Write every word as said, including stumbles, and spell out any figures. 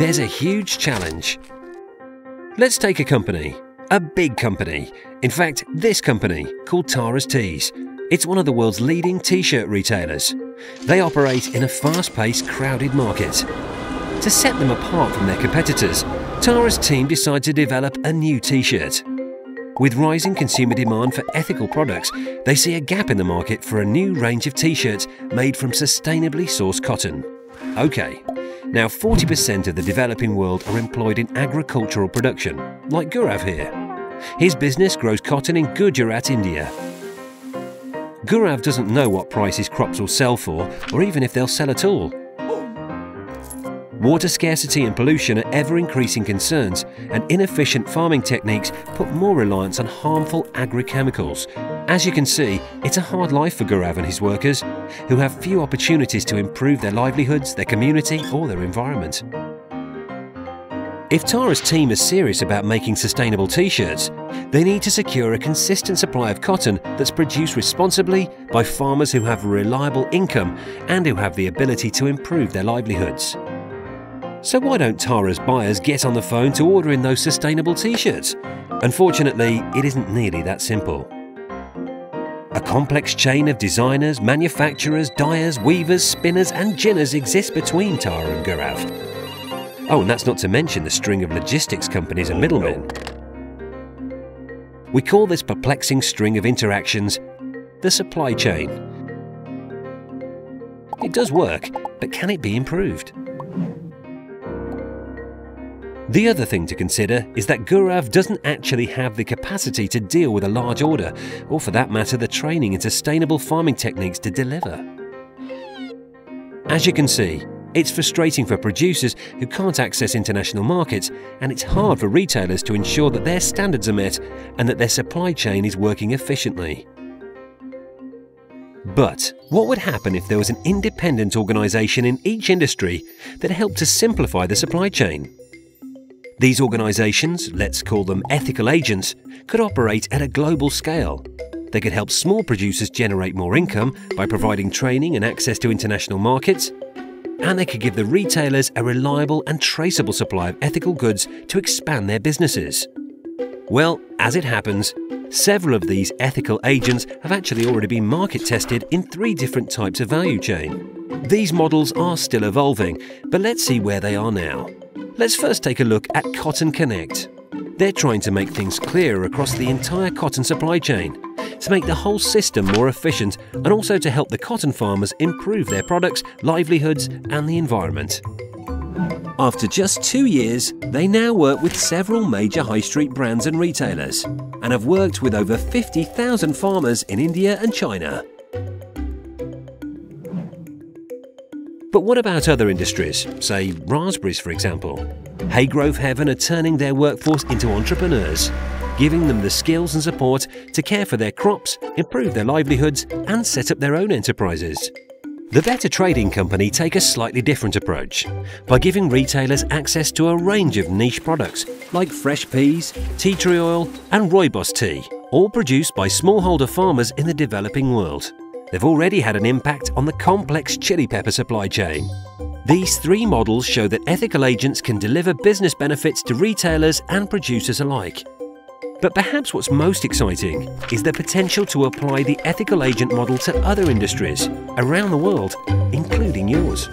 there's a huge challenge. Let's take a company, a big company. In fact, this company, called Tara's Tees. It's one of the world's leading t-shirt retailers. They operate in a fast-paced, crowded market. To set them apart from their competitors, Tara's team decided to develop a new t-shirt. With rising consumer demand for ethical products, they see a gap in the market for a new range of t-shirts made from sustainably sourced cotton. Okay, now forty percent of the developing world are employed in agricultural production, like Gaurav here. His business grows cotton in Gujarat, India. Gaurav doesn't know what price his crops will sell for, or even if they'll sell at all. Water scarcity and pollution are ever-increasing concerns, and inefficient farming techniques put more reliance on harmful agrochemicals. As you can see, it's a hard life for Gaurav and his workers, who have few opportunities to improve their livelihoods, their community, or their environment. If Tara's team is serious about making sustainable t-shirts, they need to secure a consistent supply of cotton that's produced responsibly by farmers who have a reliable income and who have the ability to improve their livelihoods. So why don't Tara's buyers get on the phone to order in those sustainable t-shirts? Unfortunately, it isn't nearly that simple. A complex chain of designers, manufacturers, dyers, weavers, spinners and ginners exists between Tara and Gaurav. Oh, and that's not to mention the string of logistics companies and middlemen. We call this perplexing string of interactions the supply chain. It does work, but can it be improved? The other thing to consider is that Gaurav doesn't actually have the capacity to deal with a large order, or for that matter, the training in sustainable farming techniques to deliver. As you can see, it's frustrating for producers who can't access international markets, and it's hard for retailers to ensure that their standards are met and that their supply chain is working efficiently. But what would happen if there was an independent organisation in each industry that helped to simplify the supply chain? These organisations, let's call them ethical agents, could operate at a global scale. They could help small producers generate more income by providing training and access to international markets. And they could give the retailers a reliable and traceable supply of ethical goods to expand their businesses. Well, as it happens, several of these ethical agents have actually already been market tested in three different types of value chain. These models are still evolving, but let's see where they are now. Let's first take a look at Cotton Connect. They're trying to make things clearer across the entire cotton supply chain, to make the whole system more efficient and also to help the cotton farmers improve their products, livelihoods and the environment. After just two years, they now work with several major high street brands and retailers and have worked with over fifty thousand farmers in India and China. But what about other industries, say raspberries for example? Haygrove Heaven are turning their workforce into entrepreneurs, giving them the skills and support to care for their crops, improve their livelihoods and set up their own enterprises. The Vetter Trading Company take a slightly different approach by giving retailers access to a range of niche products like fresh peas, tea tree oil and rooibos tea, all produced by smallholder farmers in the developing world. They've already had an impact on the complex chili pepper supply chain. These three models show that ethical agents can deliver business benefits to retailers and producers alike. But perhaps what's most exciting is the potential to apply the ethical agent model to other industries around the world, including yours.